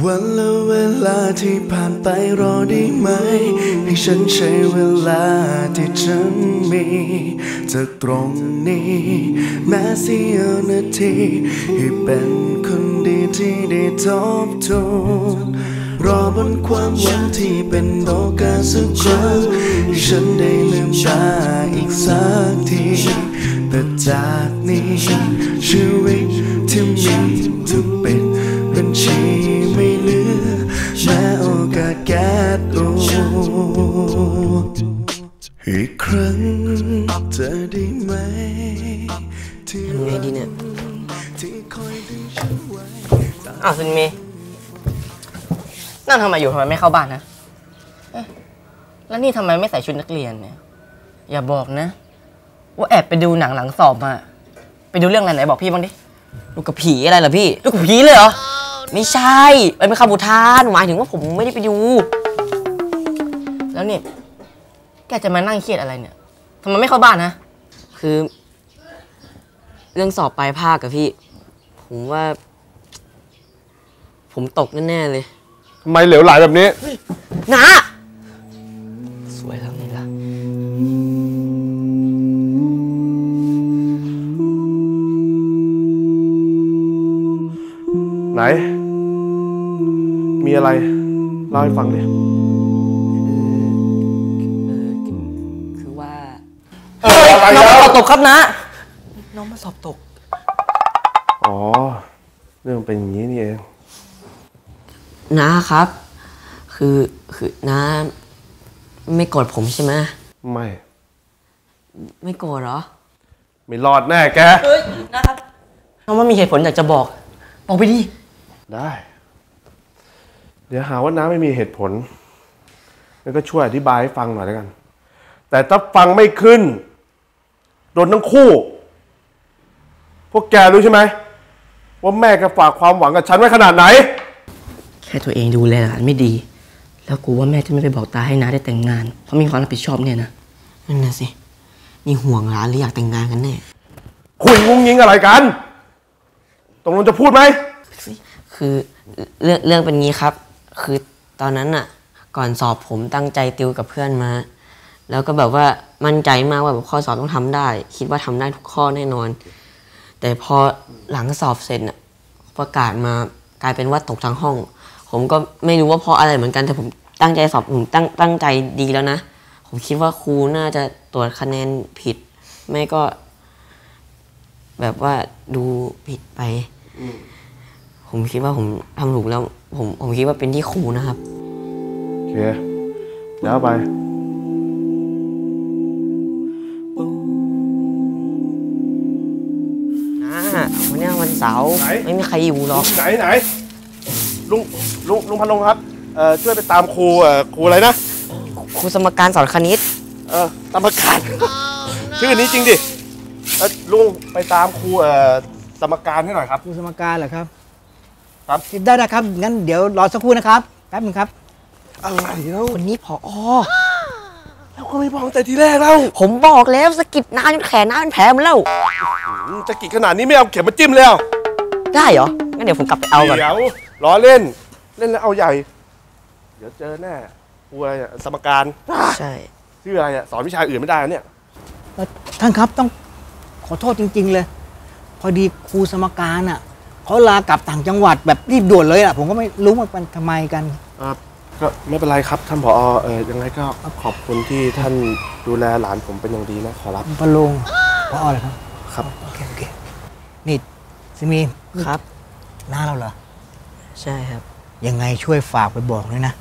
วันและเวลาที่ผ่านไปรอได้ไหมให้ฉันใช้เวลาที่ฉันมีจากตรงนี้แม้เสี้ยวนาทีให้เป็นคนดีที่ได้ทบทวนรอบนความหวังที่เป็นโอกาสสักครั้งฉันได้ลืมตาอีกสักทีแต่จากนี้ชีวิตที่มีจะเป็นบัญชีไม่เหลือแม้โอกาสแก่ตัวอีกครั้งเธอได้ไหมที่ไงดีเนี่ยอ้าวคุณเมย์นั่งทำไมอยู่ทำไมไม่เข้าบ้านนะแล้วนี่ทำไมไม่ใส่ชุดนักเรียนเนี่ยอย่าบอกนะว่าแอบไปดูหนังหลังสอบมาไปดูเรื่องอะไรไหนบอกพี่บ้างดิลูกกับผีอะไรเหรอพี่ลูกกับผีเลยเหรอไม่ใช่มันเป็นคำอุทานหมายถึงว่าผมไม่ได้ไปดูแล้วนี่แกจะมานั่งเครียดอะไรเนี่ยทำไมไม่เข้าบ้านนะคือเรื่องสอบปลายภาคกับพี่ผมว่าผมตกแน่ๆเลยทำไมเหลวไหลแบบนี้นะสวยแล้วนี่ล่ะไหนมีอะไรเล่าให้ฟังเนี่ยคือว่าน้องมาสอบตกครับนะน้องมาสอบตกอ๋อเรื่องเป็นอย่างนี้นี่เองน้าครับคือน้าไม่โกรธผมใช่ไหมไม่โกรธเหรอไม่รอดแน่แกเฮ้ยนะครับน้องว่ามีเหตุผลอยากจะบอกไปดิได้เดี๋ยวหาว่าน้าไม่มีเหตุผลแล้วก็ช่วยอธิบายให้ฟังหน่อยแล้วกันแต่ถ้าฟังไม่ขึ้นโดนทั้งคู่พวกแกรู้ใช่ไหมว่าแม่แกฝากความหวังกับฉันไว้ขนาดไหนแค่ตัวเองดูแลหลานไม่ดีแล้วกูว่าแม่จะไม่ไปบอกตาให้น้าได้แต่งงานเพราะมีความรับผิดชอบเนี่ยนะนั่นน่ะสินี่ห่วงหลานหรืออยากแต่งงานกันแน่คุยงุ้งยิงอะไรกันตรงนั้นจะพูดไหมคือเรื่องเป็นงี้ครับคือตอนนั้นน่ะก่อนสอบผมตั้งใจติวกับเพื่อนมาแล้วก็แบบว่ามั่นใจมากว่าแบบข้อสอบต้องทำได้คิดว่าทำได้ทุกข้อแน่นอนแต่พอหลังสอบเสร็จน่ะประกาศมากลายเป็นว่าตกทั้งห้องผมก็ไม่รู้ว่าเพราะอะไรเหมือนกันแต่ผมตั้งใจสอบผมตั้งใจดีแล้วนะผมคิดว่าครูน่าจะตรวจคะแนนผิดไม่ก็แบบว่าดูผิดไปผมคิดว่าผมทำถูกแล้วผมคิดว่าเป็นที่ครูนะครับโอเคแล้วไปวันนี้วันเสาร์ไม่มีใครอยู่หรอกไหนลุงพันลงครับช่วยไปตามครูอะไรนะครูสมการสอนคณิตสมการชื่อนี้จริงดิลุงไปตามครูสมการให้หน่อยครับครูสมการเหรอครับครับได้นะครับงั้นเดี๋ยวรอสักครู่นะครับแป๊บนึงครับอะไรแล้ววันนี้ผอ.เราก็ไม่บอกแต่ทีแรกเราผมบอกแล้วสะกิดน้าจนแขนน้าเป็นแผลหมดแล้วสะกิดขนาดนี้ไม่เอาเข็มมาจิ้มแล้วได้เหรองั้นเดี๋ยวผมกลับไปเอาก่อนล้อเล่นเล่นแล้วเอาใหญ่เดี๋ยวเจอแน่ครูอะไรเนี่ยสมการใช่ชื่ออะไรเนี่ยสอนวิชาอื่นไม่ได้เนี่ยท่านครับต้องขอโทษจริงๆเลยพอดีครูสมการอ่ะเขาลากลับต่างจังหวัดแบบรีบด่วนเลยอ่ะผมก็ไม่รู้ว่าเป็นทำไมกันก็ไม่เป็นไรครับท่านผอ.ยังไงก็ขอบคุณที่ท่านดูแลหลานผมเป็นอย่างดีนะขอรับพะลงผอ.เลยครับครับโอเคนี่ซิมีครับหน้าเราเหรอใช่ครับยังไงช่วยฝากไปบอกด้วยนะ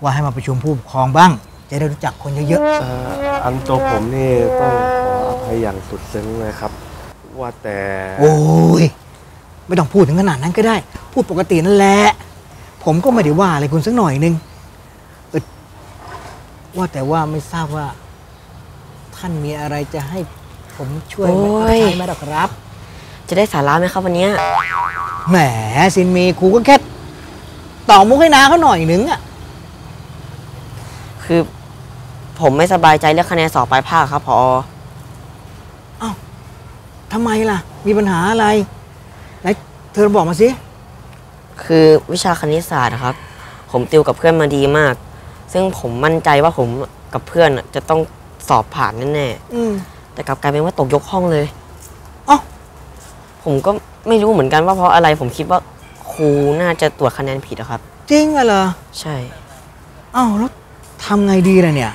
ว่าให้มาประชุมผู้ปกครองบ้างจะได้รู้จักคนเยอะๆอันตัวผมนี่ต้องขออภัยอย่างสุดซึ้งเลยครับว่าแต่โอ้ยไม่ต้องพูดถึงขนาดนั้นก็ได้พูดปกตินั่นแหละผมก็ไม่ได้ว่าอะไรคุณสักหน่อยนึงว่าแต่ว่าไม่ทราบว่าท่านมีอะไรจะให้ผมช่วยไหมหรอครับจะได้สาระไหมครับวันนี้แหมซินมีครูก็แค่ต่อมุกให้น้าเขาหน่อยนึงอ่ะคือผมไม่สบายใจเรื่องคะแนนสอบปลายภาคครับผอ.อ้าวทำไมล่ะมีปัญหาอะไรไหนเธอบอกมาสิ คือวิชาคณิตศาสตร์ครับผมติวกับเพื่อนมาดีมากซึ่งผมมั่นใจว่าผมกับเพื่อนจะต้องสอบผ่านแน่ๆแต่กลับกลายเป็นว่าตกยกห้องเลยอ๋อผมก็ไม่รู้เหมือนกันว่าเพราะอะไรผมคิดว่าครูน่าจะตรวจคะแนนผิดนะครับจริงเหรอใช่อ้าวแล้วทำไงดีล่ะเนี่ย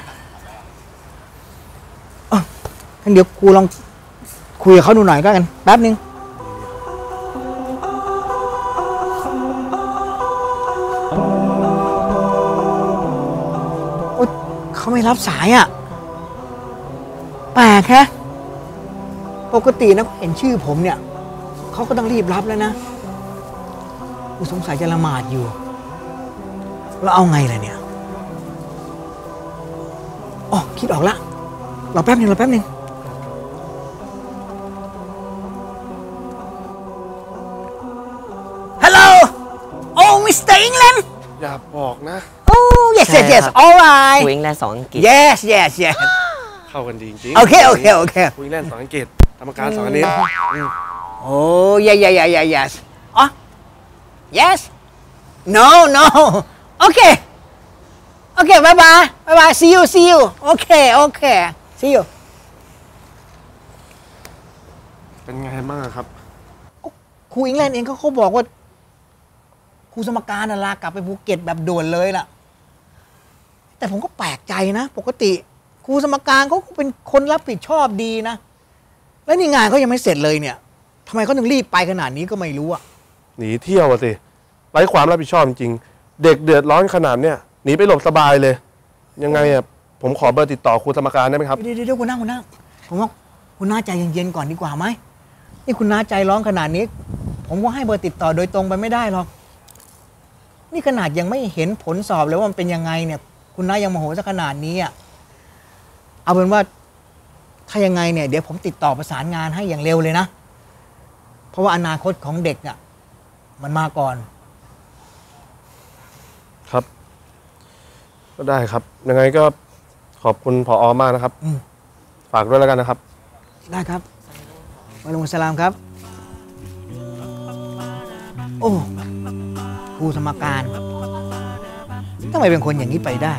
เดี๋ยวครูลองคุยกับเขาดูหน่อยก็กันแป๊บนึงเขาไม่รับสายอ่ะแปลกแฮะปกตินะเห็นชื่อผมเนี่ยเขาก็ต้องรีบรับแล้วนะกูสงสัยจะละหมาดอยู่แล้วเอาไงล่ะเนี่ยอ๋อคิดออกละรอแป๊บนึงฮัลโหลโอ้มิสเตอร์อังกฤษอย่าบอกนะโอ้ yes yes yes all right คุยอังกฤษสองอังกฤษ yes yes yes เข้ากันดีจริงๆโอเคคุยอังกฤษสองอังกฤษกรรมการสองอันนี้โอ้ yeah yeah yeah yeah yes อ๋อ yes no no โอเค บ๊ายบาย see you โอเค see you เป็นไงบ้างครับครูอังกฤษเองเขาบอกว่าครูสมการลากลับไปภูเก็ตแบบด่วนเลยล่ะแต่ผมก็แปลกใจนะปกติครูสมการเขาเป็นคนรับผิดชอบดีนะแล้วนี่งานเขายังไม่เสร็จเลยเนี่ยทำไมเขาถึงรีบไปขนาดนี้ก็ไม่รู้อะหนีเที่ยวสิไร้ความรับผิดชอบจริงเด็กเดือดร้อนขนาดเนี้ยหนีไปหลบสบายเลยยังไงอ่ะผมขอเบอร์ติดต่อครูสมการได้ไหมครับเดี๋ยวคุณน้าผมว่าคุณน้าใจเย็นๆก่อนดีกว่าไหมนี่คุณน้าใจร้อนขนาดนี้ผมว่าให้เบอร์ติดต่อโดยตรงไปไม่ได้หรอกนี่ขนาดยังไม่เห็นผลสอบเลยว่ามันเป็นยังไงเนี่ยคุณน้ายังโมโหซะขนาดนี้อ่ะเอาเป็นว่าถ้ายังไงเนี่ยเดี๋ยวผมติดต่อประสานงานให้อย่างเร็วเลยนะเพราะว่าอนาคตของเด็กอ่ะมันมาก่อนครับก็ได้ครับยังไงก็ขอบคุณผอ.มากนะครับฝากด้วยแล้วกันนะครับได้ครับวะลัยกุมสลามครับโอ้ครูสมการทำไมเป็นคนอย่างนี้ไปได้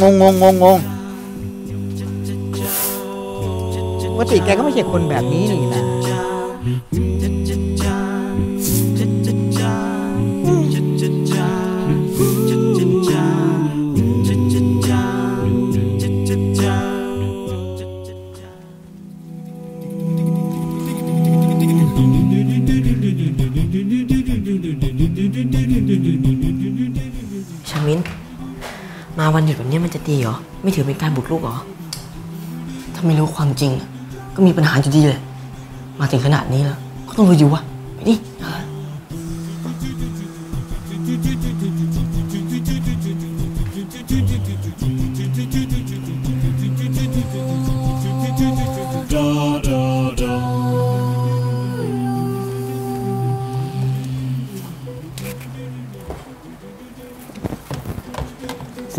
งงปกติแกก็ไม่ใช่คนแบบนี้นี่นะชามินมาวันหยุดแบบนี้มันจะดีเหรอไม่ถือเป็นการบุกรุกเหรอถ้าไม่รู้ความจริงก็มีปัญหาอยู่ดีเลยมาถึงขนาดนี้แล้วก็ต้องรู้อยู่วะไปดิ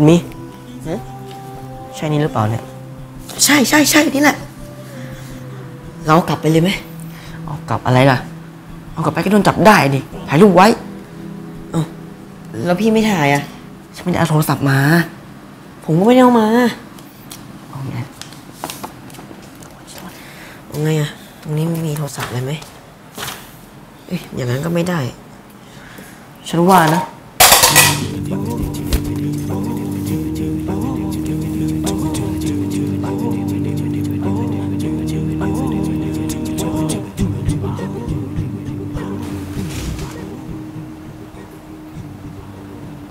สิมีใช่นี่หรือเปล่าเนี่ยใช่นี่แหละเรากลับไปเลยไหมเอากลับอะไรล่ะเอากลับไปก็โดนจับได้ดิถ่ายรูปไว้แล้วพี่ไม่ถ่ายอ่ะฉันไม่ได้เอาโทรศัพท์มาผมก็ไม่ได้เอามาเอาไงอ่ะตรงนี้ไม่มีโทรศัพท์เลยไหมอย่างนั้นก็ไม่ได้ฉันว่านะ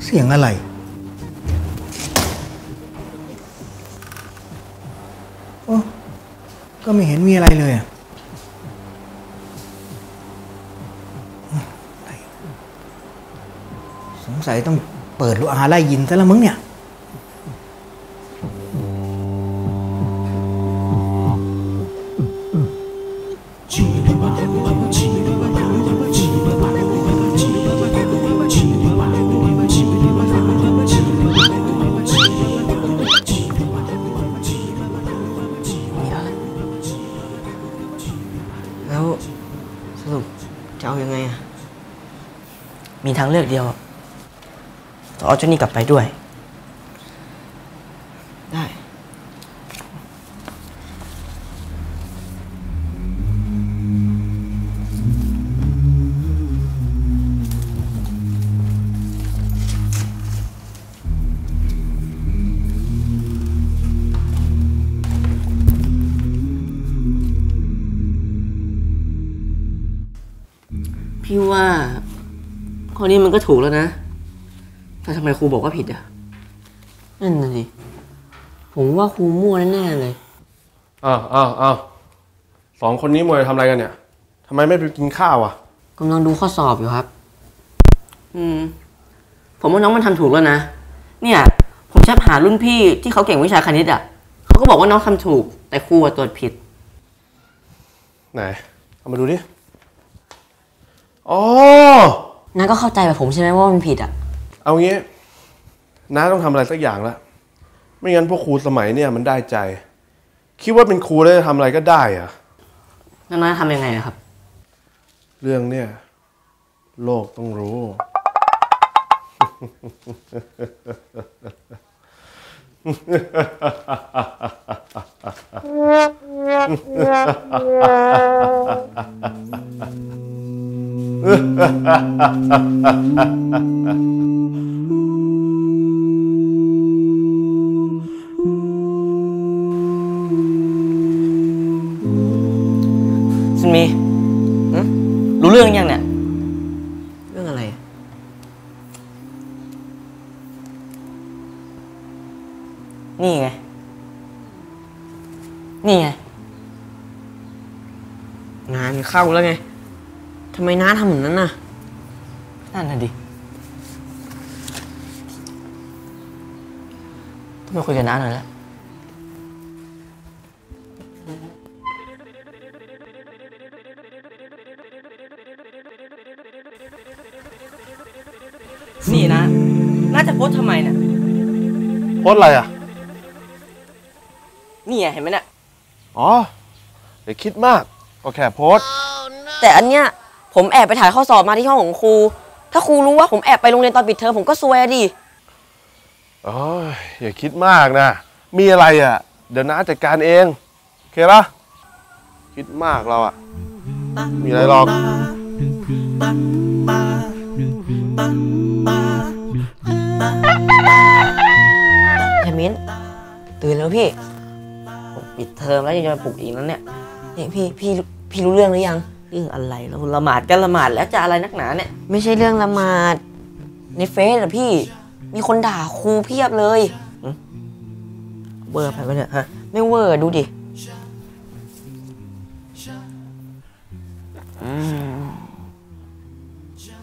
เสียงอะไรโอ้ก็ไม่เห็นมีอะไรเลยอ่ะสงสัยต้องเปิดลูกอาไล่ยินซะแล้วมึงเนี่ย มีทางเลือกเดียวต้องเอาเจ้านี่กลับไปด้วยได้พี่ว่าข้อนี้มันก็ถูกแล้วนะแต่ทำไมครูบอกว่าผิดอ่ะนั่นน่ะสิผมว่าครูมั่วแน่เลยอ้าวสองคนนี้มัวทำอะไรกันเนี่ยทำไมไม่ไปกินข้าวอ่ะกำลังดูข้อสอบอยู่ครับผมว่าน้องมันทำถูกแล้วนะเนี่ยผมแชทหารุ่นพี่ที่เขาเก่งวิชาคณิตอ่ะเขาก็บอกว่าน้องทำถูกแต่ครูตรวจผิดไหนเอามาดูดิอ๋อน้าก็เข้าใจแบบผมใช่ไหมว่ามันผิดอ่ะเอางี้น้าต้องทำอะไรสักอย่างละไม่งั้นพวกครูสมัยเนี่ยมันได้ใจคิดว่าเป็นครูได้ทำอะไรก็ได้อ่ะแล้วน้าทำยังไงครับเรื่องเนี่ยโลกต้องรู้ ซินมีรู้เรื่องยังเนี่ยเรื่องอะไรนี่ไงงานเข้าแล้วไงทำไมน้าทำแบบนั้นน่ะนั่นน่ะดิต้องมาคุยกับน้าหน่อยแล้วนี่นะน่าจะโพสทำไมน่ะโพสอะไรอ่ะนี่เห็นไหมเนี่ยอ๋อเดี๋ยวคิดมากก็แค่โพสแต่อันเนี้ยผมแอบไปถ่ายข้อสอบมาที่ห้องของครูถ้าครูรู้ว่าผมแอบไปโรงเรียนตอนปิดเทอมผมก็ซวยดิโอ้ยอย่าคิดมากนะมีอะไรอ่ะเดี๋ยวน้าจัดการเองโอเคปะคิดมากเราอ่ะมีอะไรหรอกยามินตื่นแล้วพี่ผมปิดเทอมแล้วยังจะมาปลุกอีกนั้นเนี่ยพี่รู้เรื่องหรือยังเรื่องอะไรเราละหมาดกันละหมาดแล้วจะอะไรนักหนาเนี่ยไม่ใช่เรื่องละหมาดในเฟซอะพี่มีคนด่าครูเพียบเลยเวอร์ไปเนี่ยฮะไม่เวอร์ดูดิ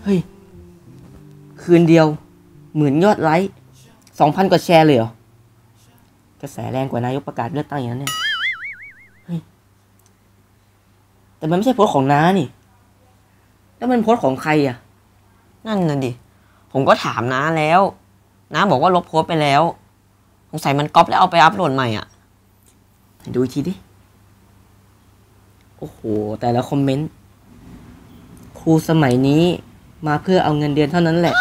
เฮ้ยคืนเดียว10,000 ยอดไลค์2,000 กว่าแชร์เลยเหรอกระแสแรงกว่านายกประกาศเลือกตั้งอย่างนั้นเนี่ยแต่มันไม่ใช่โพสของน้านี่แล้วมันโพสของใครอ่ะนั่นน่ะดิผมก็ถามน้าแล้วน้าบอกว่าลบโพสไปแล้วสงสัยมันก๊อปแล้วเอาไปอัพโหลดใหม่อ่ะดูอีกทีดิโอ้โหแต่ละคอมเมนต์ครูสมัยนี้มาเพื่อเอาเงินเดือนเท่านั้นแหละ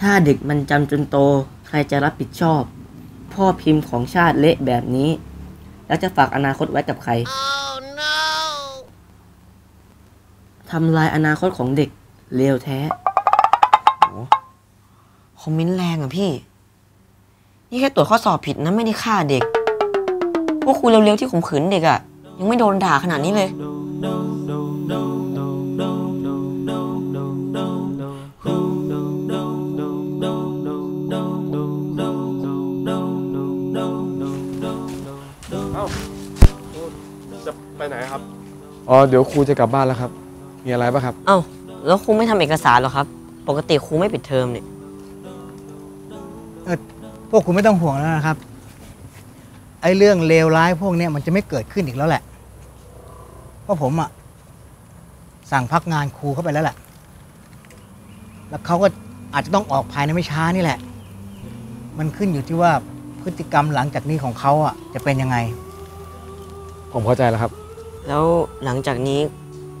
ถ้าเด็กมันจำจนโตใครจะรับผิดชอบพ่อพิมพ์ของชาติเละแบบนี้แล้วจะฝากอนาคตไว้กับใคร no. ทำลายอนาคตของเด็กเลวแท้คอมเมนต์แรงอ่ะพี่นี่แค่ตรวจข้อสอบผิดนะไม่ได้ฆ่าเด็กพวกครูเร็วๆที่ข่มขืนเด็กอ่ะยังไม่โดนด่าขนาดนี้เลยไปไหนครับอ๋อเดี๋ยวครูจะกลับบ้านแล้วครับมีอะไรป่ะครับเอ้าแล้วครูไม่ทำเอกสารหรอครับปกติครูไม่ปิดเทอมเนี่ยพวกครูไม่ต้องห่วงแล้วนะครับไอ้เรื่องเลวร้ายพวกเนี้ยมันจะไม่เกิดขึ้นอีกแล้วแหละเพราะผมอ่ะสั่งพักงานครูเข้าไปแล้วแหละแล้วเขาก็อาจจะต้องออกภายในไม่ช้านี่แหละมันขึ้นอยู่ที่ว่าพฤติกรรมหลังจากนี้ของเขาอ่ะจะเป็นยังไงผมเข้าใจแล้วครับแล้วหลังจากนี้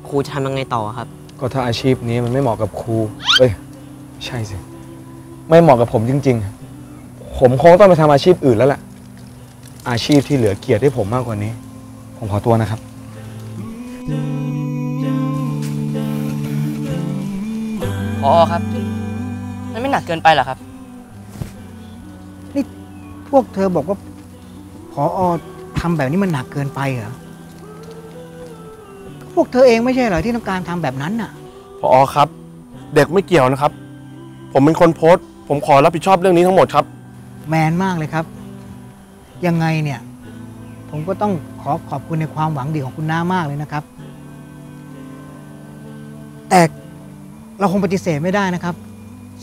ครูจะทำยังไงต่อครับ ก็ถ้าอาชีพนี้มันไม่เหมาะกับครูเอ้ยใช่สิไม่เหมาะกับผมจริงๆผมคงต้องไปทำอาชีพอื่นแล้วแหละอาชีพที่เหลือเกียรติให้ผมมากกว่านี้ผมขอตัวนะครับพอครับมันไม่หนักเกินไปหรอครับนี่พวกเธอบอกว่าพอทำแบบนี้มันหนักเกินไปเหรอพวกเธอเองไม่ใช่เหรอที่ต้องการทำแบบนั้นน่ะพอครับเด็กไม่เกี่ยวนะครับผมเป็นคนโพสต์ผมขอรับผิดชอบเรื่องนี้ทั้งหมดครับแมนมากเลยครับยังไงเนี่ยผมก็ต้องขอบคุณในความหวังดีของคุณน้ามากเลยนะครับแต่เราคงปฏิเสธไม่ได้นะครับ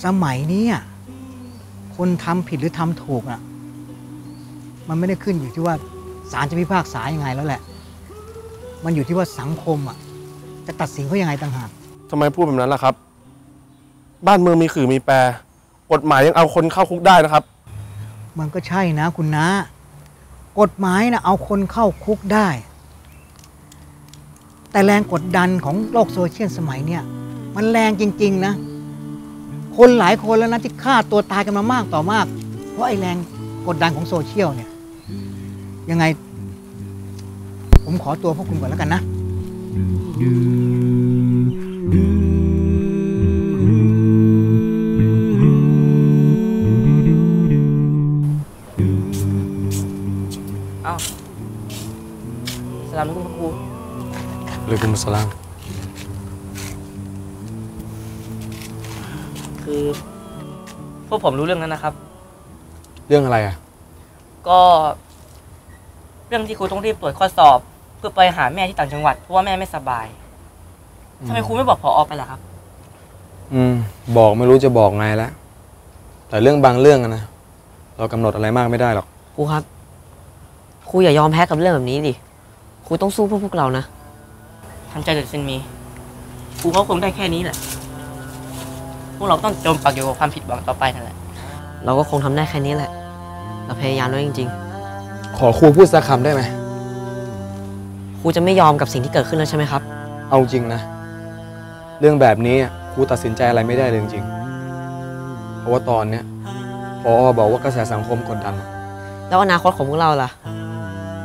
สมัยนี้คนทำผิดหรือทำถูกอ่ะมันไม่ได้ขึ้นอยู่ที่ว่าศาลจะพิพากษายังไงแล้วแหละมันอยู่ที่ว่าสังคมอ่ะจะตัดสินเขายังไงต่างหากทำไมพูดแบบนั้นล่ะครับบ้านเมืองมีขื่อมีแปรกฎหมายยังเอาคนเข้าคุกได้นะครับมันก็ใช่นะคุณน้ากฎหมายนะเอาคนเข้าคุกได้แต่แรงกดดันของโลกโซเชียลสมัยเนี่ยมันแรงจริงๆนะคนหลายคนแล้วนะที่ฆ่าตัวตายกันมามากต่อมากเพราะไอ้แรงกดดันของโซเชียลเนี่ยยังไงผมขอตัวพวกคุณก่อนแล้วกันนะสลามคุณครูเลยคุณสลามคือพวกผมรู้เรื่องนั้นนะครับเรื่องอะไรอ่ะก็เรื่องที่ครูต้องรีบตรวจข้อสอบเพื่อไปหาแม่ที่ต่างจังหวัดเพราะว่าแม่ไม่สบายทำไมครูไม่บอกผอ.ไปล่ะครับบอกไม่รู้จะบอกไงแล้วแต่เรื่องบางเรื่องนะเรากำหนดอะไรมากไม่ได้หรอกครูครับครูอย่ายอมแพ้กับเรื่องแบบนี้ดิครูต้องสู้เพื่อพวกเรานะทำใจเด็ดเซนมีครูเขาคงได้แค่นี้แหละพวกเราต้องจมปากอยู่กับความผิดหวังต่อไปนั่นแหละเราก็คงทำได้แค่นี้แหละเราพยายามด้วยจริงๆขอครูพูดสักคำได้ไหมครูจะไม่ยอมกับสิ่งที่เกิดขึ้นแล้วใช่ไหมครับเอาจริงนะเรื่องแบบนี้ครูตัดสินใจอะไรไม่ได้เลยจริงๆเพราะว่าตอนเนี้ยพอบอกว่ากระแสสังคมกดดันแล้วอนาคตของพวกเราล่ะ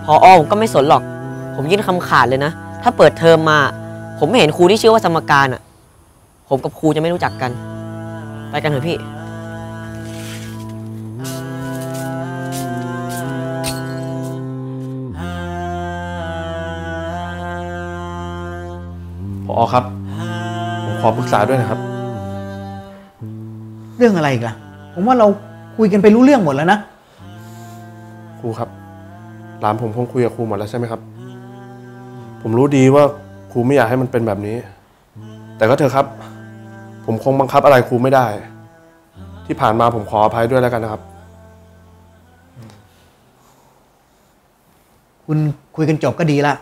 พอผมก็ไม่สนหรอกผมยื่นคำขาดเลยนะถ้าเปิดเทอมมาผมไม่เห็นครูที่ชื่อว่าสมการอ่ะผมกับครูจะไม่รู้จักกันไปกันเถอะพี่พอครับผมขอปรึกษาด้วยนะครับเรื่องอะไรอีกล่ะผมว่าเราคุยกันไปรู้เรื่องหมดแล้วนะครูครับหลานผมคงคุยกับครูหมดแล้วใช่ไหมครับผมรู้ดีว่าครูไม่อยากให้มันเป็นแบบนี้แต่ก็เถอะครับผมคงบังคับอะไรครูไม่ได้ที่ผ่านมาผมขออภัยด้วยแล้วกันนะครับคุณคุยกันจบก็ดีละ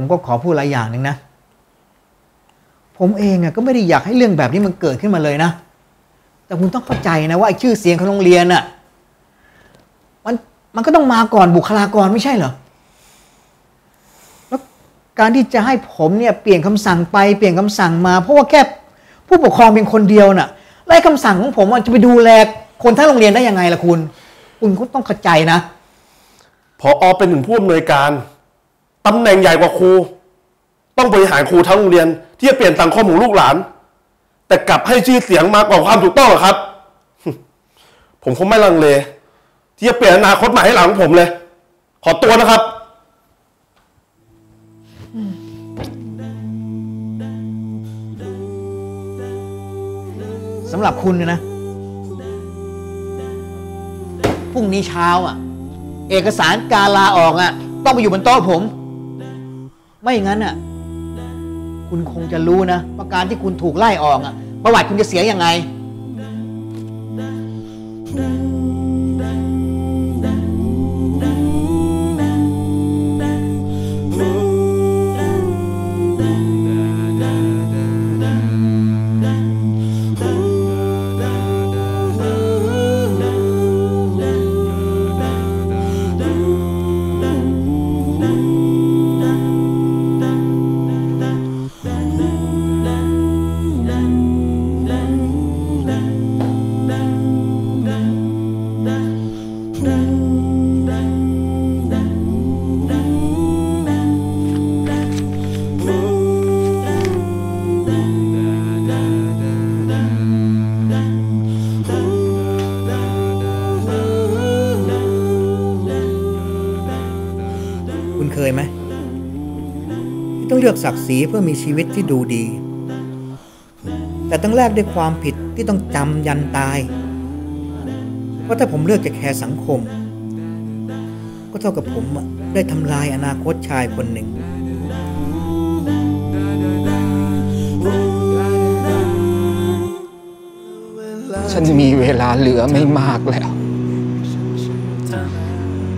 ผมก็ขอพูดหลายอย่างหนึ่งนะผมเองก็ไม่ได้อยากให้เรื่องแบบนี้มันเกิดขึ้นมาเลยนะแต่คุณต้องเข้าใจนะว่าชื่อเสียงของโรงเรียนมันก็ต้องมาก่อนบุคลากรไม่ใช่เหรอการที่จะให้ผมเนี่ยเปลี่ยนคำสั่งไปเปลี่ยนคำสั่งมาเพราะว่าแค่ผู้ปกครองเป็นคนเดียวน่ะไล่คำสั่งของผมจะไปดูแลคนทั้งโรงเรียนได้ยังไงล่ะคุณก็ต้องเข้าใจนะผอ.เป็นถึงผู้อำนวยการตำแหน่งใหญ่กว่าครูต้องบริหารครูทั้งโรงเรียนที่จะเปลี่ยนสังคมของลูกหลานแต่กลับให้ชื่อเสียงมากกว่าความถูกต้องหรอครับ ผมคงไม่ลังเลที่จะเปลี่ยนอนาคตใหม่ให้หลานของผมเลยขอตัวนะครับสำหรับคุณนะพรุ่งนี้เช้าเอกสารการลาออกต้องไปอยู่บนโต๊ะผมไม่อย่างนั้นคุณคงจะรู้นะว่าการที่คุณถูกไล่ออกประวัติคุณจะเสียยังไง ลือกศักดิ์ศรีเพื่อมีชีวิตที่ดูดีแต่ต้องแลกด้วยความผิดที่ต้องจำยันตายเพราะถ้าผมเลือกจะแคร์สังคมก็เท่ากับผมได้ทำลายอนาคตชายคนหนึ่งฉันมีเวลาเหลือไม่มากแล้ว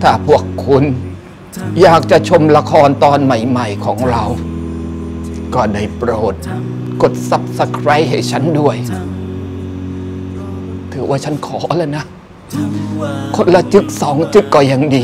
ถ้าพวกคุณอยากจะชมละครตอนใหม่ๆของเราก็ได้โปรดกด Subscribe ให้ฉันด้วยถือว่าฉันขอแล้วนะคนละจึกสองจึกก็ยังดี